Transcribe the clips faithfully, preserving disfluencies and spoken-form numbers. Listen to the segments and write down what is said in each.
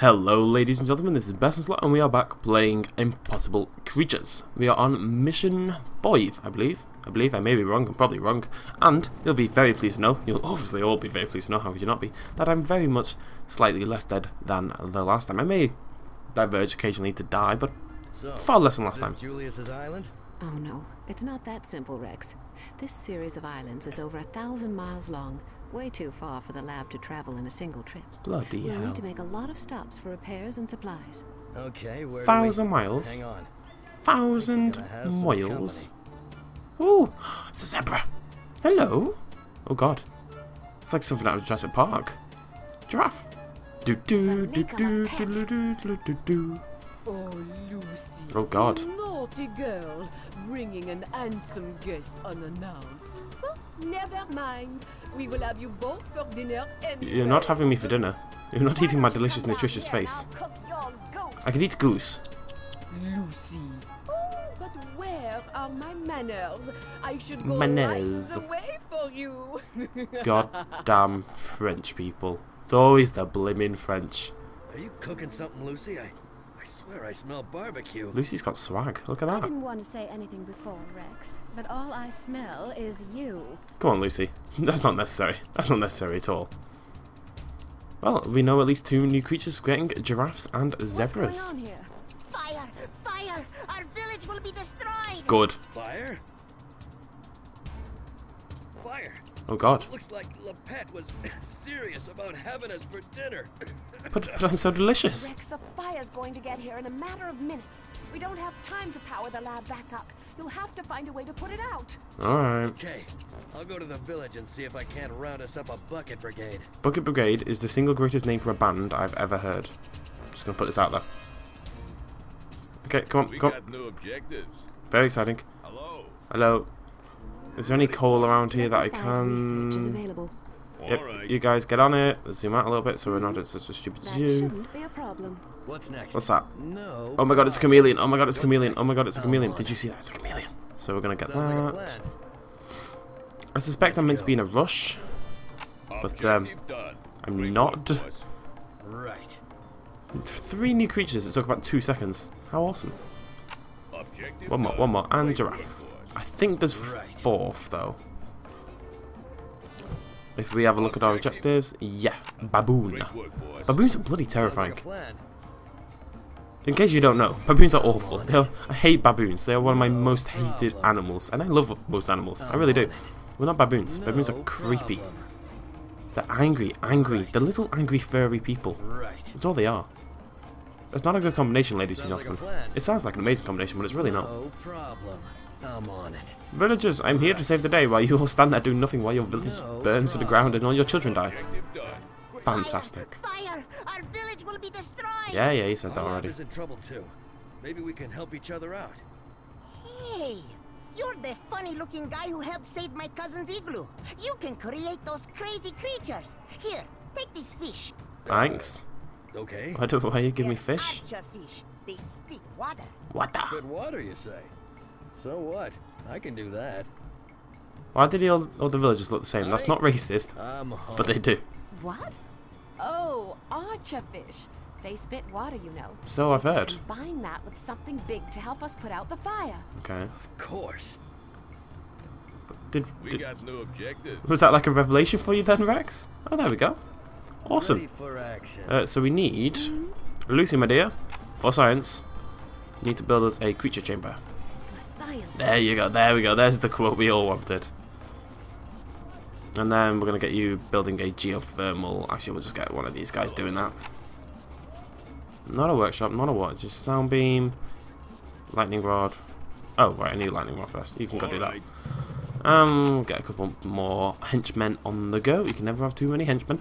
Hello ladies and gentlemen, this is BestInSlot and we are back playing Impossible Creatures. We are on mission five, I believe. I believe I may be wrong, I'm probably wrong. And you'll be very pleased to know, you'll obviously all be very pleased to know, how could you not be, that I'm very much slightly less dead than the last time. I may diverge occasionally to die, but so, far less than last time. Julius's island? Oh no, it's not that simple, Rex. This series of islands is over a thousand miles long. Way too far for the lab to travel in a single trip. Bloody hell. We need to make a lot of stops for repairs and supplies. Okay, where thousand we... miles. Hang on. Thousand miles. Oh, it's a zebra. Hello. Oh God. It's like something out of Jurassic Park. Giraffe. Do do do do do do do do do. Oh Lucy. Oh God. Naughty girl, bringing an handsome guest unannounced. Never mind. We will have you both for dinner. Anyway. You're not having me for dinner. You're not eating my delicious, nutritious face. I could eat goose. Lucy. Oh, but where are my manners? I should go manners. Right away for you. Goddamn French people. It's always the blimmin' French. Are you cooking something, Lucy? I, I swear I smell barbecue. Lucy's got swag. Look at that. I didn't want to say anything before, Rex, but all I smell is you. Come on, Lucy. That's not necessary. That's not necessary at all. Well, we know at least two new creatures, getting giraffes and zebras. What's going on here? Fire! Fire! Our village will be destroyed! Good. Fire? Fire! Oh God. It looks like Lepet was serious about having us for dinner. but, but I'm so delicious. Rex, the fire's going to get here in a matter of minutes. We don't have time to power the lab back up. You'll have to find a way to put it out. All right. Okay, I'll go to the village and see if I can't round us up a bucket brigade. Bucket brigade is the single greatest name for a band I've ever heard. I'm just gonna put this out there. Okay, come on, we come got on. New objectives. Very exciting. Hello. Hello. Is there any coal around here that I can... Is available. Yep, you guys get on it. Let's zoom out a little bit so we're not at such a stupid that zoo. Shouldn't be a problem. What's next? What's that? No. Oh my God, it's a chameleon. Oh my God, it's a chameleon. Oh my God, it's a chameleon. Did you see that? It's a chameleon. So we're going to get that. I suspect I'm meant to be in a rush. But um, I'm not. Right. Three new creatures. It took about two seconds. How awesome. One more, one more. And giraffe. I think there's fourth though. If we have a look at our objectives, yeah, baboon. Baboons are bloody terrifying. In case you don't know, baboons are awful. They are, I hate baboons. They are one of my most hated animals, and I love most animals. I really do. Well, not baboons. Baboons are creepy. They're angry, angry. They're little angry furry people. That's all they are. That's not a good combination, ladies and gentlemen. It sounds like an amazing combination, but it's really not. I'm on it. Villagers, I'm here to save the day while you all stand there doing nothing while your village no burns problem. to the ground and all your children die. Fantastic. Fire! Fire! Our village will be destroyed! Yeah, yeah, he said that already. In trouble too. Maybe we can help each other out. Hey, you're the funny-looking guy who helped save my cousin's igloo. You can create those crazy creatures. Here, take this fish. Thanks. Okay. Why do why you give me fish? fish? They spit water. Water. Good water, you say? So what? I can do that. Why did all, all the villagers look the same? That's not racist, but they do. What? Oh, archerfish. They spit water, you know. So I've heard. Combine that with something big to help us put out the fire. Okay. Of course. But did, did we got no objective? Was that like a revelation for you then, Rex? Oh, there we go. Awesome. Uh, so we need mm-hmm. Lucy, my dear, for science. You need to build us a creature chamber. There you go, there we go, there's the quote we all wanted. And then we're going to get you building a geothermal. Actually, we'll just get one of these guys doing that. Not a workshop, not a what, just sound beam, lightning rod. Oh, right, I need lightning rod first. You can go do that. Um, get a couple more henchmen on the go. You can never have too many henchmen.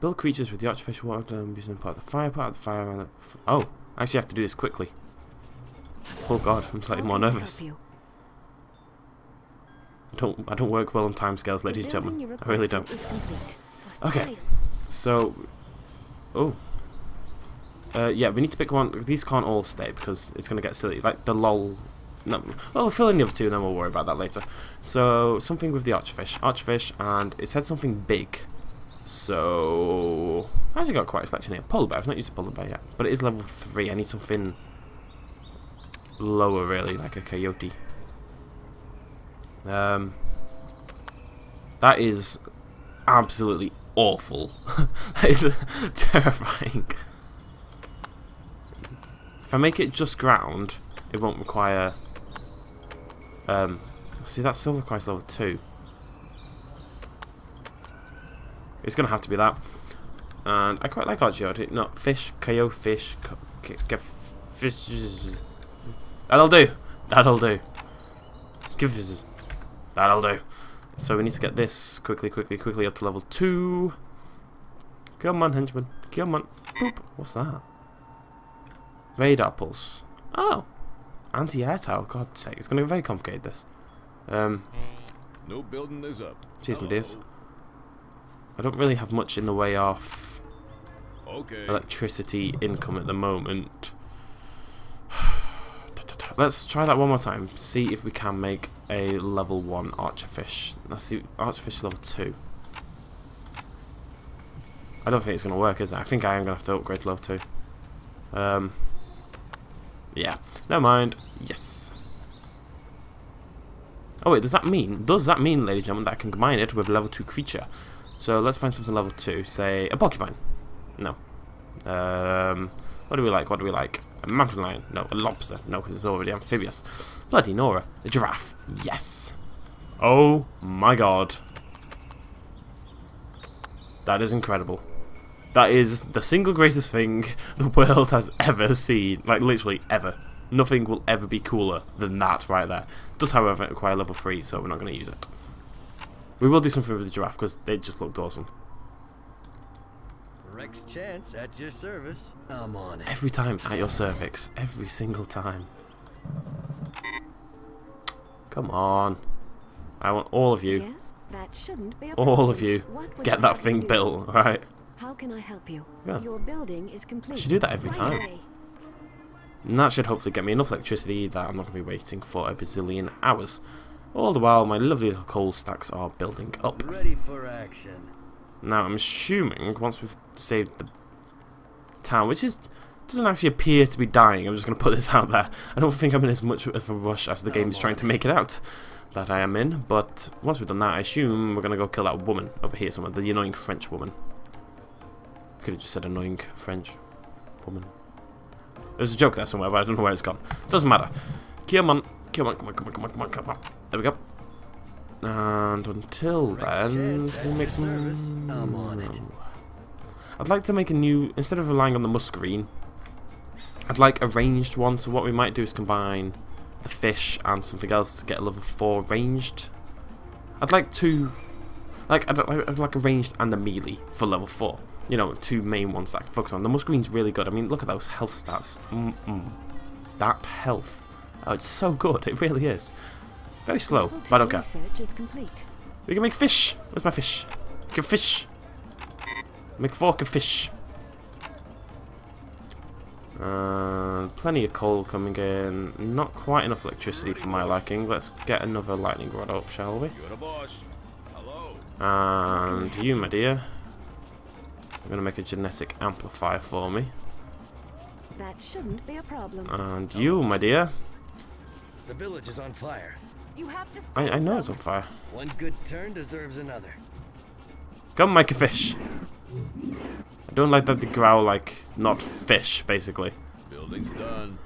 Build creatures with the artificial water, um, using part of the fire, part of the fire, and the f oh, I actually have to do this quickly. Oh God, I'm slightly more nervous. I don't, I don't work well on timescales, ladies and gentlemen. I really don't. Okay, so, oh, uh, yeah, we need to pick one. These can't all stay because it's gonna get silly. Like the lol. No, well, fill in the other two, and then we'll worry about that later. So something with the archfish, archfish, and it said something big. So I actually got quite a selection here. Polar bear. I've not used a polar bear yet, but it is level three. I need something lower, really, like a coyote. Um, that is absolutely awful. That is terrifying. If I make it just ground, it won't require. Um, see, that still requires level two. It's gonna have to be that. And I quite like archaeology. Not fish, ko fish, ko fish. That'll do. That'll do. That'll do. So we need to get this quickly, quickly, quickly up to level two. Come on, henchman. Come on. Boop. What's that? Radar pulse. Oh, anti-air tower. God's sake, it's gonna get very complicated. This. Um. No building is up. Cheers, my dears. I don't really have much in the way of okay. electricity income at the moment. Let's try that one more time. See if we can make a level one archerfish. Let's see, archerfish level two. I don't think it's going to work, is it? I think I am going to have to upgrade to level two. Um. Yeah. Never mind. Yes. Oh wait, does that mean? Does that mean, ladies and gentlemen, that I can combine it with a level two creature? So let's find something level two, say a porcupine. No. Um, what do we like? What do we like? A mountain lion. No. A lobster. No, because it's already amphibious. Bloody Nora. A giraffe. Yes. Oh my god. That is incredible. That is the single greatest thing the world has ever seen. Like, literally ever. Nothing will ever be cooler than that right there. Does, however, require level three, so we're not going to use it. We will do something with the giraffe because they just looked awesome. Rex Chance at your service. I'm on it. Every time at your cervix, every single time. Come on! I want all of you. Yes, that shouldn't be a problem. All of you, get that thing built, right? How can I help you? Yeah. Your building is complete. I should do that every time. And that should hopefully get me enough electricity that I'm not going to be waiting for a bazillion hours. All the while, my lovely little coal stacks are building up. Ready for action. Now, I'm assuming once we've saved the town, which is doesn't actually appear to be dying. I'm just going to put this out there. I don't think I'm in as much of a rush as the game is trying to make it out that I am in. But once we've done that, I assume we're going to go kill that woman over here somewhere, the annoying French woman. I could have just said annoying French woman. There's a joke there somewhere, but I don't know where it's gone. Doesn't matter. Come on. Come on, come on, come on, come on, come on, come on. There we go. And until then, can we make some... I'm on it. I'd like to make a new... Instead of relying on the muscarine, I'd like a ranged one. So what we might do is combine the fish and something else to get a level four ranged. I'd like two... Like, I'd, I'd like a ranged and a melee for level four. You know, two main ones that I can focus on. The muscarine's really good. I mean, look at those health stats. Mm-mm. That health... Oh, it's so good. It really is. Very slow, but I don't care. We can make fish. Where's my fish? Make a fish. Make fork of fish. Uh, plenty of coal coming in. Not quite enough electricity for my liking. Let's get another lightning rod up, shall we? And you, my dear. I'm going to make a genetic amplifier for me. That shouldn't be a problem. And you, my dear. The village is on fire. You have to I, I know it's on fire. One good turn deserves another. Come, Micah Fish. I don't like that they growl like not fish, basically. Building's done.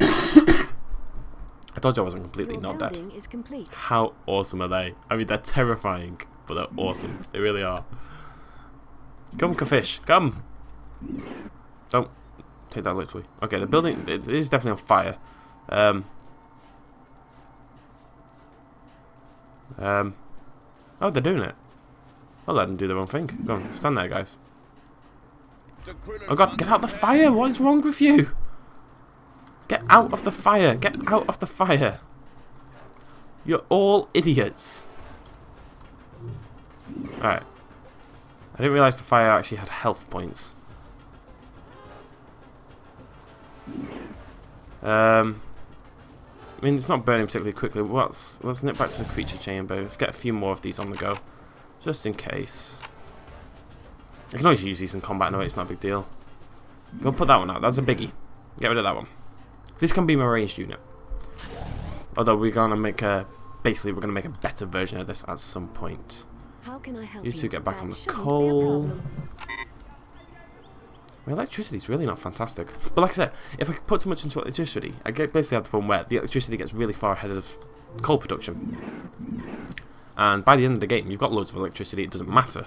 I told you I wasn't completely Your not dead. Is complete. How awesome are they? I mean, they're terrifying, but they're awesome. They really are. Come, Micah Fish. Come. Don't take that literally. Okay, the building it is definitely on fire. Um, um, oh, they're doing it. I'll let them do their own thing. Go on, stand there, guys. Oh god, get out of the fire! What is wrong with you? Get out of the fire! Get out of the fire! You're all idiots! Alright. I didn't realise the fire actually had health points. Um... I mean, it's not burning particularly quickly. Let's, let's nip back to the creature chamber. Let's get a few more of these on the go. Just in case. I can always use these in combat anyway, it's not a big deal. Go put that one out, that's a biggie. Get rid of that one. This can be my ranged unit. Although we're gonna make a, basically we're gonna make a better version of this at some point. How can I help you two get back on the coal. My electricity's really not fantastic. But like I said, if I could put too much into electricity, I get basically have the problem where the electricity gets really far ahead of coal production. And by the end of the game, you've got loads of electricity, it doesn't matter.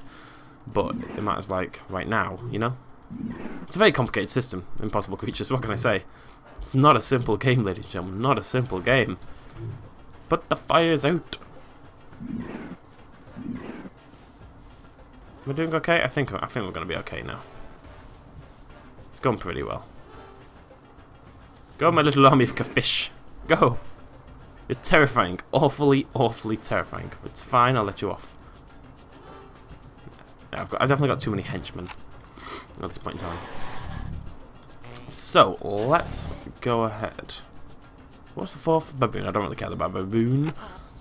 But it matters like right now, you know? It's a very complicated system, Impossible Creatures, what can I say? It's not a simple game, ladies and gentlemen, not a simple game. Put the fires out. We're doing okay? I think I think we're gonna be okay now. It's gone pretty well. Go, my little army of fish. Go! It's terrifying. Awfully, awfully terrifying. It's fine, I'll let you off. Yeah, I've got, I've definitely got too many henchmen at this point in time. So, let's go ahead. What's the fourth? Baboon. I don't really care about baboon.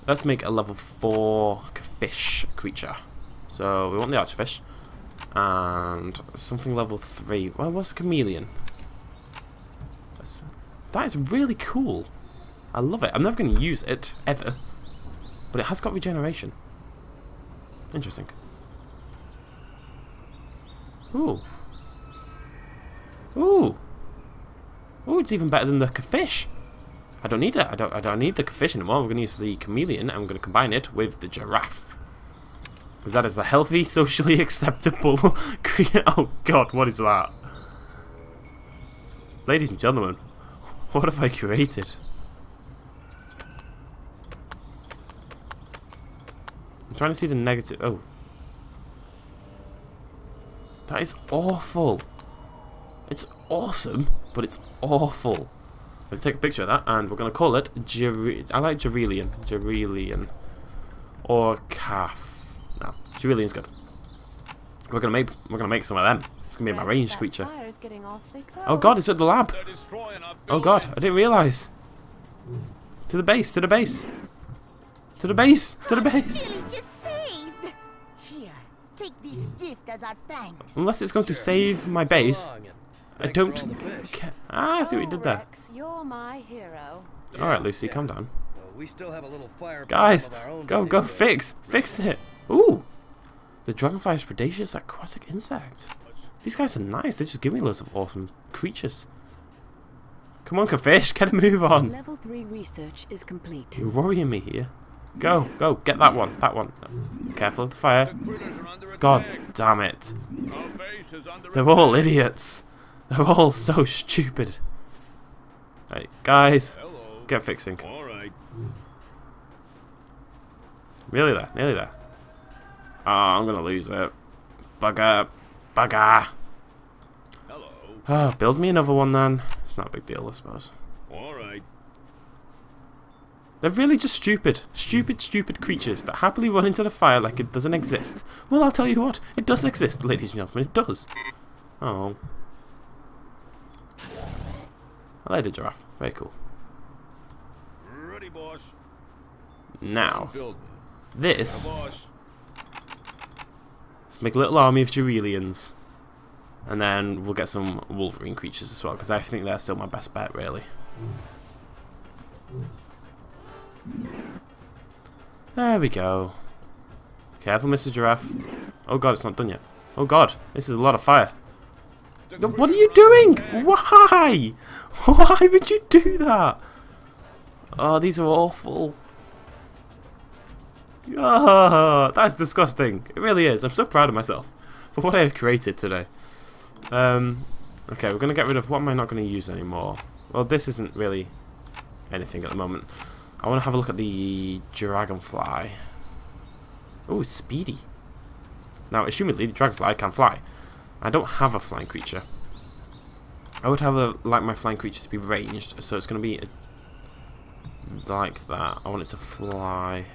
Let's make a level four fish creature. So, we want the archfish. And something level three. Well, what's a chameleon? That's, that is really cool. I love it. I'm never going to use it, ever. But it has got regeneration. Interesting. Ooh. Ooh. Ooh, it's even better than the fish. I don't need it. I don't, I don't need the fish anymore. We're going to use the chameleon and we're going to combine it with the giraffe. Because that is a healthy, socially acceptable creature. Oh god, what is that? Ladies and gentlemen, what have I created? I'm trying to see the negative. Oh. That is awful. It's awesome, but it's awful. Let's take a picture of that, and we're going to call it Gere I like Gerelian. Gerelian. Or calf. No, Gerelian's good. We're going to make we're going to make some of them. It's going to be my ranged creature. Oh god, it's at the lab. Oh god, I didn't realise. To the base, to the base. To the base, to the base. Take this gift as our thanks. Unless it's going to save my base, I don't. Ah, I see what you did there. All right, Lucy, calm down. Guys, go, go, fix, fix it. Ooh, the dragonfly is predaceous aquatic insect. These guys are nice. They just give me loads of awesome creatures. Come on, Kafish, get a move on. Level three research is complete. You're worrying me here. Go, go, get that one, that one. Careful of the fire. God damn it. They're all idiots. They're all so stupid. Right, guys, get fixing. Nearly there, nearly there. Oh, I'm gonna lose it. Bugger, bugger. Oh, build me another one then. It's not a big deal, I suppose. They're really just stupid, stupid, stupid creatures that happily run into the fire like it doesn't exist. Well, I'll tell you what, it does exist, ladies and gentlemen, it does. Oh. I like the giraffe, very cool. Ready, boss. Now, this. Let's make a little army of Gerelians. And then we'll get some wolverine creatures as well, because I think they're still my best bet, really. There we go. Careful, Mister Giraffe. Oh god, it's not done yet. Oh god, this is a lot of fire. What are you doing? Why? Why would you do that? Oh, these are awful. Oh, that's disgusting. It really is. I'm so proud of myself for what I have created today. Um, okay, we're going to get rid of what am I not going to use anymore. Well, this isn't really anything at the moment. I want to have a look at the dragonfly. Oh, speedy. Now, assumedly, the dragonfly can fly. I don't have a flying creature. I would have a, like my flying creature to be ranged, so it's going to be a, like that. I want it to fly.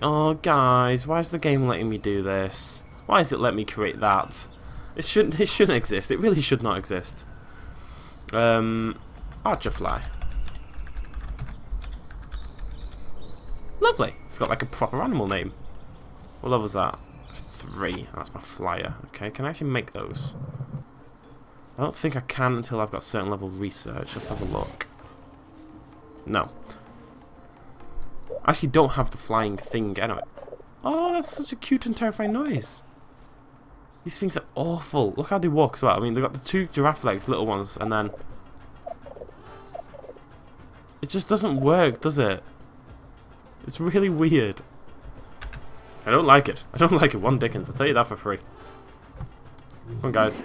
Oh, guys, why is the game letting me do this? Why is it letting me create that? It shouldn't. It shouldn't exist. It really should not exist. Um, Archerfly. Lovely. It's got like a proper animal name. What level's that? three. That's my flyer. Okay, can I actually make those? I don't think I can until I've got a certain level of research. Let's have a look. No. I actually don't have the flying thing anyway. Oh, that's such a cute and terrifying noise. These things are awful. Look how they walk as well. I mean, they've got the two giraffe legs, little ones, and then... It just doesn't work, does it? It's really weird. I don't like it. I don't like it one dickens. I'll tell you that for free. Come on, guys.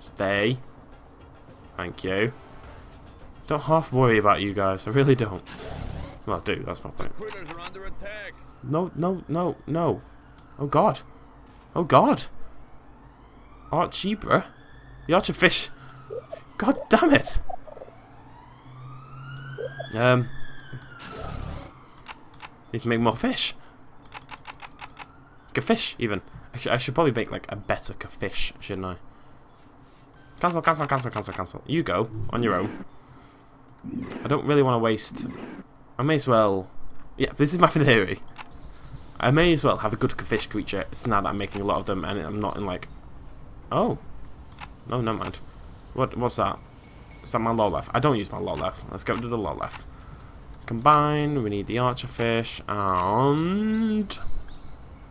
Stay. Thank you. Don't half worry about you guys. I really don't. Well, I do. That's my point. No, no, no, no. Oh, God. Oh, God. Archibra? The archerfish. God damn it. Um... Need to make more fish. Fish, even. I should, I should probably make like a better fish, shouldn't I? Cancel, cancel, cancel, cancel, cancel. You go on your own. I don't really want to waste. I may as well. Yeah, this is my theory. I may as well have a good fish creature. It's now that I'm making a lot of them, and I'm not in like. Oh, no, never mind. What? What's that? Is that my Lolef? I don't use my Lolef. Let's go to the Lolef. Combine, we need the archer fish, and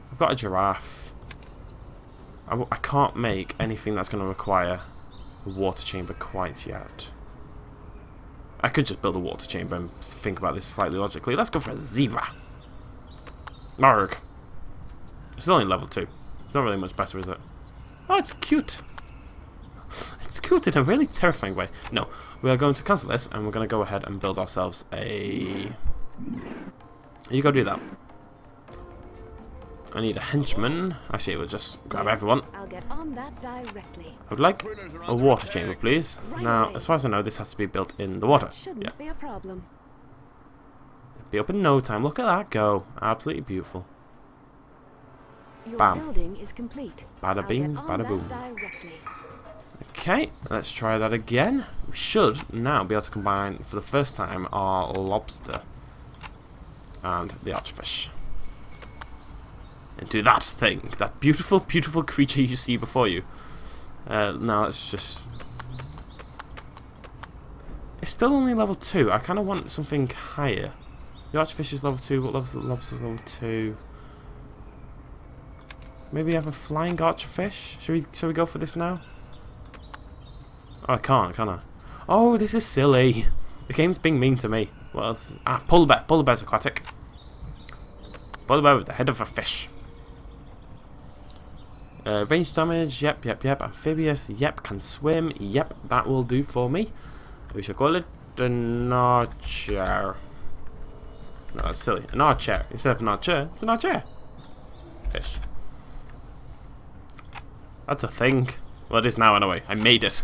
I've got a giraffe. I, w I can't make anything that's going to require the water chamber quite yet. I could just build a water chamber and think about this slightly logically. Let's go for a zebra. Marg. It's only level two. It's not really much better, is it? Oh, it's cute. It's cute in a really terrifying way. No, we are going to cancel this, and we're going to go ahead and build ourselves a... You go do that. I need a henchman. Actually, we'll just grab everyone. I'll get on that directly. I would like a water chamber, please. Now, as far as I know, this has to be built in the water. Shouldn't be a problem. It'll be up in no time. Look at that go. Absolutely beautiful. Bam. Bada bing, bada boom. Okay, let's try that again. We should now be able to combine, for the first time, our lobster and the archerfish into that thing, that beautiful, beautiful creature you see before you. Uh, now let's just... It's still only level two. I kind of want something higher. The archerfish is level two, but lobster is level two. Maybe have a flying archerfish? Should we, should we go for this now? Oh, I can't, can I? Oh, this is silly. The game's being mean to me. What else? Ah, polar bear. Polar bear's aquatic. Polar bear with the head of a fish. Uh, range damage. Yep, yep, yep. Amphibious. Yep, can swim. Yep, that will do for me. We should call it an archer. No, that's silly. An archer. Instead of an archer, it's an archer. Fish. That's a thing. Well, it is now anyway. I made it.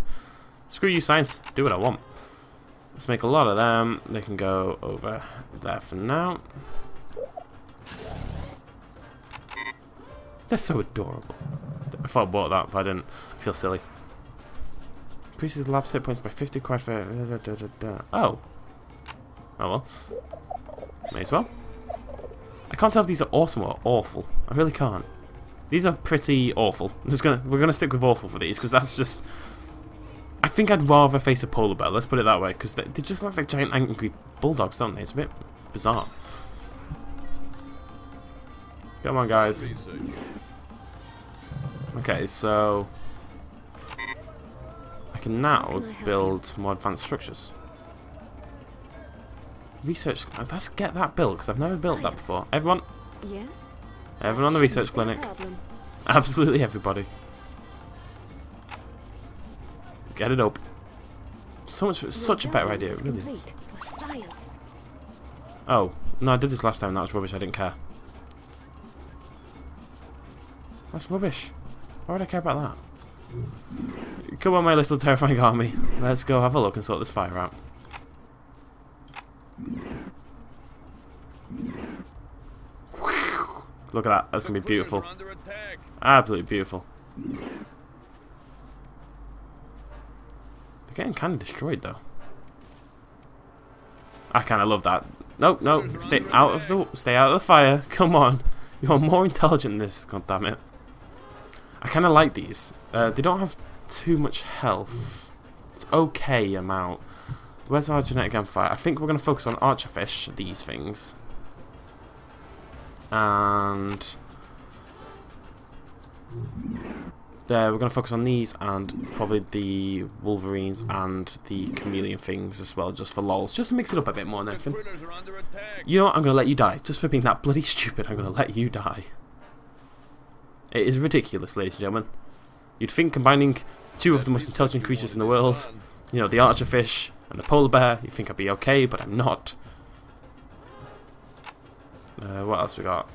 Screw you, science. Do what I want. Let's make a lot of them. They can go over there for now. They're so adorable. I thought I bought that, but I didn't. I feel silly. Increases the lab set points by fifty. Oh. Oh, well. May as well. I can't tell if these are awesome or awful. I really can't. These are pretty awful. I'm just gonna, we're going to stick with awful for these, because that's just... I think I'd rather face a polar bear, let's put it that way, because they, they just look like giant angry bulldogs, don't they? It's a bit bizarre. Come on, guys. Okay, so... I can now build more advanced structures. Research... Let's get that built, because I've never built that before. Everyone... Yes. Everyone on the research clinic. Absolutely everybody. Get it up. So much, such a better idea, it really is. Oh, no, I did this last time and that was rubbish, I didn't care. That's rubbish. Why would I care about that? Come on, my little terrifying army. Let's go have a look and sort this fire out. Look at that, that's going to be beautiful. Absolutely beautiful. They're getting kind of destroyed though. I kind of love that. Nope, nope, stay out of the, stay out of the fire, come on. You're more intelligent than this, goddammit. I kind of like these. Uh, they don't have too much health. It's okay amount. Where's our genetic amplifier? I think we're going to focus on archerfish, these things. And... there, we're going to focus on these and probably the wolverines and the chameleon things as well, just for lols. Just to mix it up a bit more than anything. You know what? I'm going to let you die. Just for being that bloody stupid, I'm going to let you die. It is ridiculous, ladies and gentlemen. You'd think combining two of the most intelligent creatures in the world, you know, the archerfish and the polar bear, you'd think I'd be okay, but I'm not. Uh, what else we got?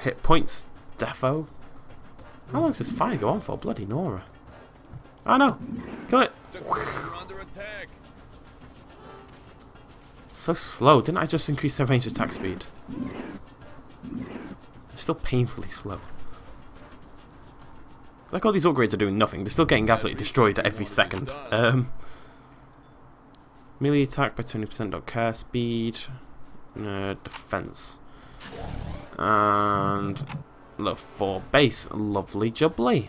Hit points, defo. How long does this fire go on for? Bloody Nora. Oh no! Kill it! It's so slow. Didn't I just increase their range attack speed? It's still painfully slow. Like, all these upgrades are doing nothing. They're still getting absolutely destroyed every second. Um, melee attack by twenty percent, don't care. Speed. Uh, defense. And... level four base, lovely jubbly.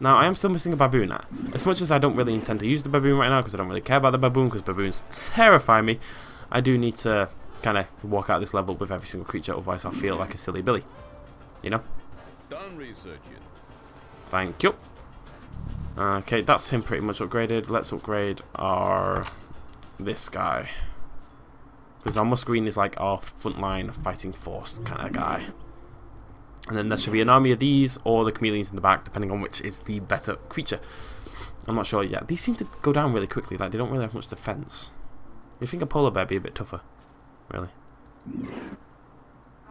Now I am still missing a baboon. At as much as I don't really intend to use the baboon right now because I don't really care about the baboon because baboons terrify me, I do need to kind of walk out of this level with every single creature, otherwise I'll feel like a silly billy, you know. Done researching. Thank you. Okay, that's him pretty much upgraded. Let's upgrade our this guy. Because our Muscarine is like our frontline fighting force kind of guy. And then there should be an army of these or the chameleons in the back, depending on which is the better creature. I'm not sure yet. These seem to go down really quickly, like they don't really have much defense. You'd think a polar bear would be a bit tougher, really.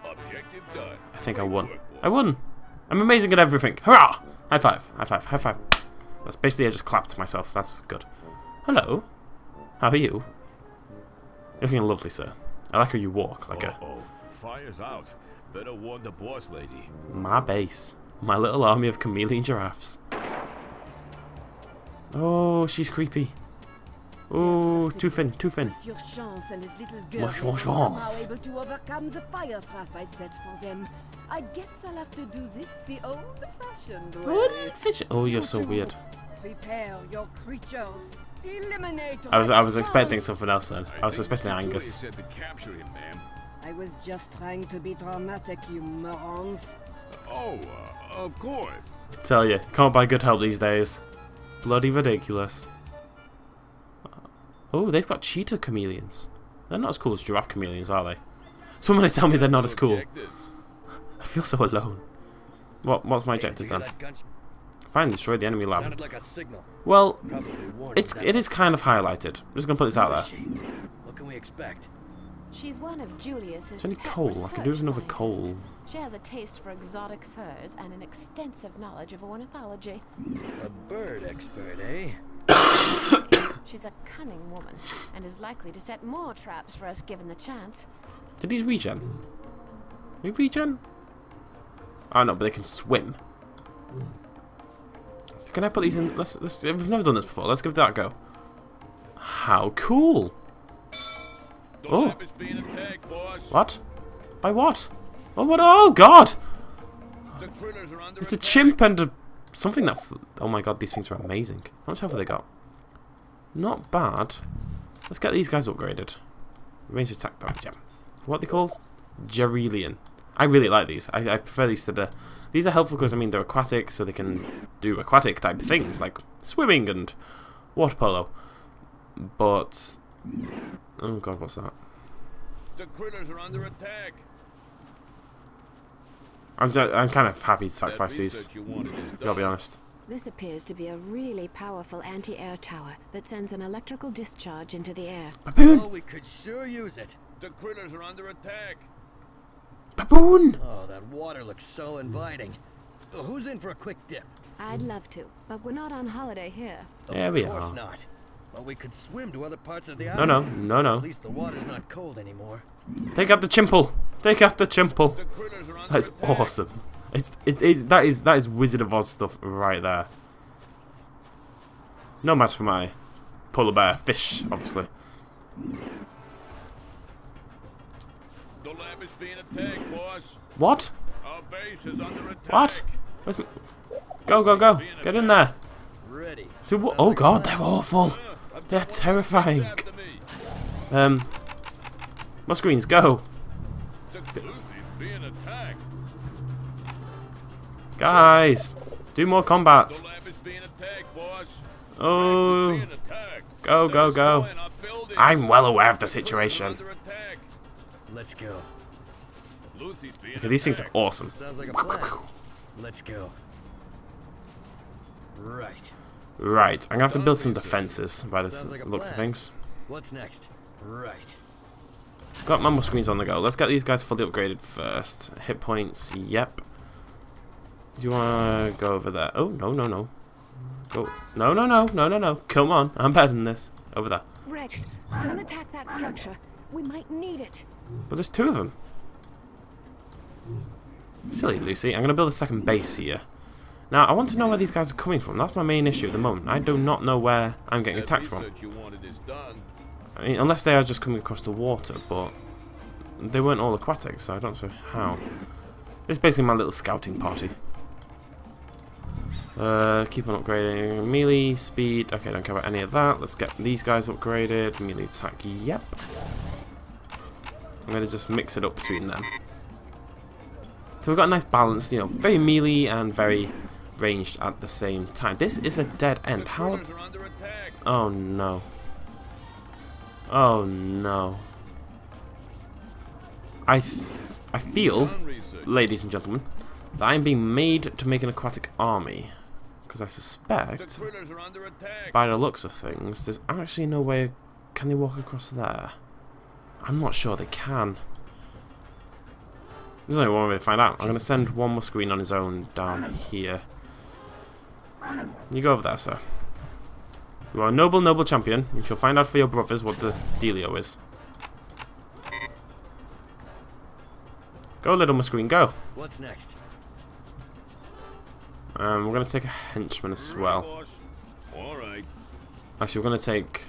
Objective done. I think I won. I won! I'm amazing at everything. Hurrah! High five, high five, high five. That's basically, I just clapped to myself. That's good. Hello. How are you? Looking lovely, sir. I like how you walk, like uh -oh. a... Fire's out. Better warn the boss lady. My base. My little army of chameleon giraffes. Oh, she's creepy. Oh, too thin, too thin. Your chance and his little girl are able to overcome the fire trap I set for them. I guess I'll have to do this the old-fashioned way. Oh, you're so weird. Prepare your creatures. I was I was expecting something else then. I was expecting Angus. I was just trying to be dramatic, you morons. Oh, uh, of course. Tell you, can't buy good help these days. Bloody ridiculous. Oh, they've got cheetah chameleons. They're not as cool as giraffe chameleons, are they? Somebody tell me they're not as cool. I feel so alone. What what's my objective then? Finally destroyed the enemy lab. Like a well, it's it is kind of highlighted. I'm just gonna put this out there. What can we expect? She's one of Julius's. It's only coal. I could do with another coal. She has a taste for exotic furs and an extensive knowledge of ornithology. A bird expert, eh? She's a cunning woman and is likely to set more traps for us given the chance. Did these regen? We regen? Oh no, but they can swim. So can I put these in? Let's, let's, we've never done this before. Let's give that a go. How cool! Oh, what? By what? Oh, what? Oh God! It's a chimp and a something that. Oh my God, these things are amazing. How much health have they got? Not bad. Let's get these guys upgraded. Range attack damage. What are they called? Gerelian. I really like these. I, I prefer these to the... These are helpful because, I mean, they're aquatic, so they can do aquatic type things, like swimming and water polo. But... oh God, what's that? The critters are under attack. I'm, I'm kind of happy to sacrifice these, gotta be honest. This appears to be a really powerful anti-air tower that sends an electrical discharge into the air. Baboon! Oh, we could sure use it. The critters are under attack. Baboon! Oh, that water looks so inviting. Oh, who's in for a quick dip? I'd love to, but we're not on holiday here. Yeah, we are. Of course not. But we could swim to other parts of the island. No, no, no, no. At least the water's not cold anymore. Take out the chimple. Take out the chimple. That's awesome. It's it, it that is that is Wizard of Oz stuff right there. No match for my polar bear fish, obviously. peg, boss. What? Our base is under attack. What? Where's my... Go, go, go. Get in there. Ready. So, oh god, they're awful. They're terrifying. Um, my screens, go. Guys, do more combat. Oh, go, go, go. I'm well aware of the situation. Let's go. Okay, these things are awesome. Let's go. Right. Right. I'm gonna have to build some defenses by the looks of things. What's next? Right. Got my screens on the go. Let's get these guys fully upgraded first. Hit points. Yep. Do you want to go over there? Oh no no no. Go. No no no no no no. Come on. I'm better than this. Over there. Rex, don't attack that structure. We might need it. But there's two of them. Silly Lucy. I'm gonna build a second base here. Now, I want to know where these guys are coming from. That's my main issue at the moment. I do not know where I'm getting attacked from. I mean, unless they are just coming across the water, but they weren't all aquatic, so I don't know how. It's basically my little scouting party. Uh, keep on upgrading. Melee, speed. Okay, don't care about any of that. Let's get these guys upgraded. Melee attack, yep. I'm going to just mix it up between them. So we've got a nice balance, you know, very melee and very... ranged at the same time. This is a dead end. How? Oh no. Oh no. I I feel, ladies and gentlemen, that I'm being made to make an aquatic army. Because I suspect, by the looks of things, there's actually no way. Can they walk across there? I'm not sure they can. There's only one way to find out. I'm going to send one more screen on his own down here. You go over there, sir. You are a noble, noble champion. You shall find out for your brothers what the dealio is. Go, little Musqueen, go. What's next? Um, we're going to take a henchman as well. All right. Actually, we're going to take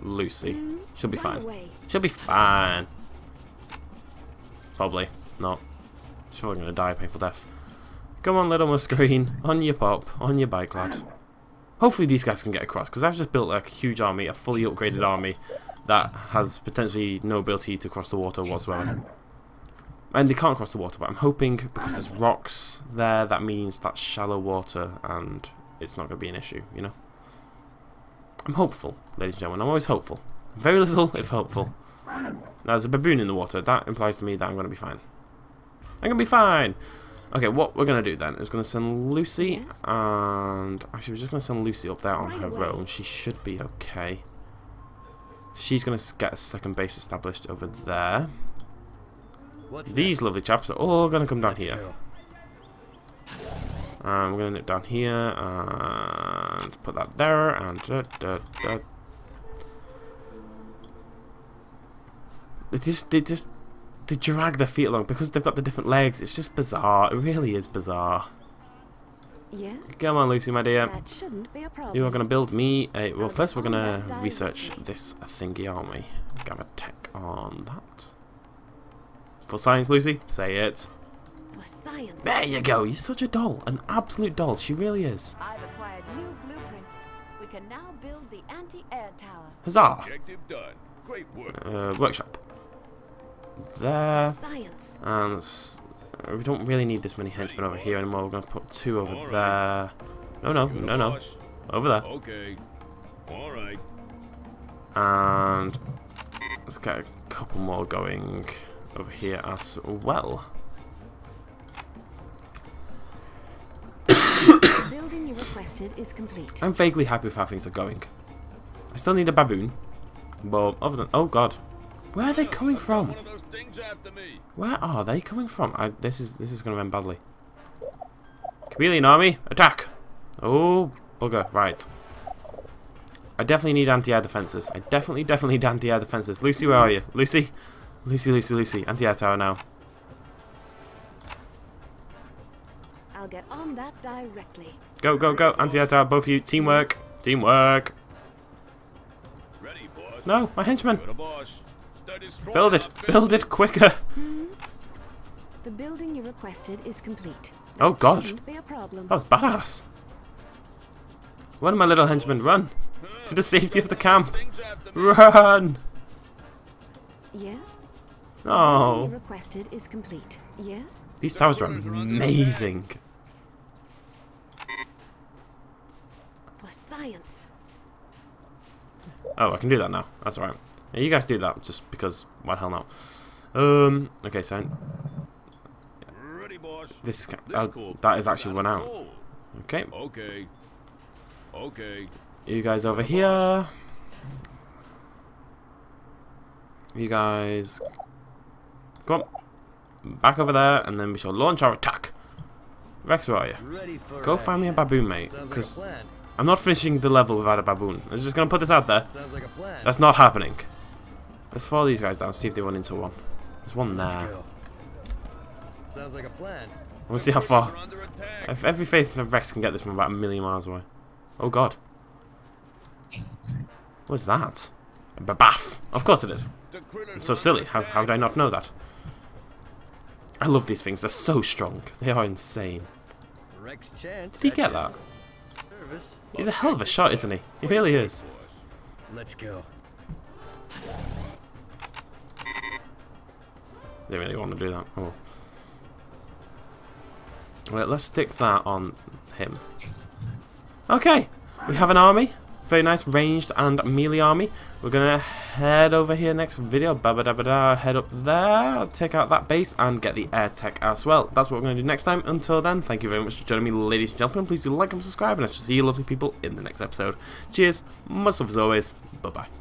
Lucy. She'll be fine. She'll be fine. Probably not. She's probably going to die a painful death. Come on, little Muscarine. On your pop. On your bike, lad. Hopefully these guys can get across, because I've just built like, a huge army, a fully upgraded army that has potentially no ability to cross the water whatsoever. And they can't cross the water, but I'm hoping because there's rocks there, that means that's shallow water and it's not going to be an issue, you know? I'm hopeful, ladies and gentlemen. I'm always hopeful. Very little, if hopeful. Now, there's a baboon in the water. That implies to me that I'm going to be fine. I'm going to be fine! Okay, what we're going to do then is going to send Lucy and... Actually, we're just going to send Lucy up there on her own. She should be okay. She's going to get a second base established over there. These lovely chaps are all going to come down here. And we're going to nip down here and put that there and... Da, da, da. They just, they just, they drag their feet along because they've got the different legs. It's just bizarre. It really is bizarre. Yes. Come on, Lucy, my dear. That shouldn't be a problem. You are going to build me a. Well, first we're going to research this thingy army. Gather tech on that. For science, Lucy. Say it. For science. There you go. You're such a doll, an absolute doll. She really is. I've acquired new blueprints. We can now build the anti-air tower. Huzzah! Objective done. Great work. Uh, workshop. There, and we don't really need this many henchmen over here anymore. We're going to put two over there. No, no, no, no. Over there. Okay. All right. And let's get a couple more going over here as well. The building you requested is complete. I'm vaguely happy with how things are going. I still need a baboon, but other than oh god. Where are they coming from? Where are they coming from? I, this is this is going to end badly. Chameleon army, attack! Oh, bugger! Right. I definitely need anti-air defenses. I definitely, definitely need anti-air defenses. Lucy, where are you? Lucy, Lucy, Lucy, Lucy. Anti-air tower now. I'll get on that directly. Go, go, go! Anti-air tower, both of you. Teamwork, teamwork. No, my henchman. Build it! Build it quicker! The building you requested is complete. That oh gosh, be a problem. That was badass. Where did my little henchmen run? To the safety of the camp. Run! Yes. Oh. The requested is complete. Yes. These towers are amazing. For science. Oh, I can do that now. That's alright. Yeah, you guys do that just because why the hell not? Um. Okay, so. Ready, boss. This is uh, that is actually run out. Okay. Okay. Okay. You guys over here. You guys, come on, back over there, and then we shall launch our attack. Rex, where are you? Go find me a baboon, mate, because I'm not finishing the level without a baboon. I'm just gonna put this out there. That's not happening. Let's follow these guys down, see if they run into one. There's one there. Sounds like a plan. We'll see how far. If every faith that Rex can get this from about a million miles away. Oh God. What's that? A babaff. Of course it is. I'm so silly. How, how did I not know that? I love these things. They're so strong. They are insane. Did he get that? He's a hell of a shot, isn't he? He really is. Let's go. They really want to do that. Oh. Well, let's stick that on him. Okay. We have an army. Very nice ranged and melee army. We're gonna head over here next video. Baba dabba da, head up there, take out that base, and get the air tech as well. That's what we're gonna do next time. Until then, thank you very much for joining me, ladies and gentlemen. Please do like and subscribe, and I shall see you lovely people in the next episode. Cheers, much love as always. Bye bye.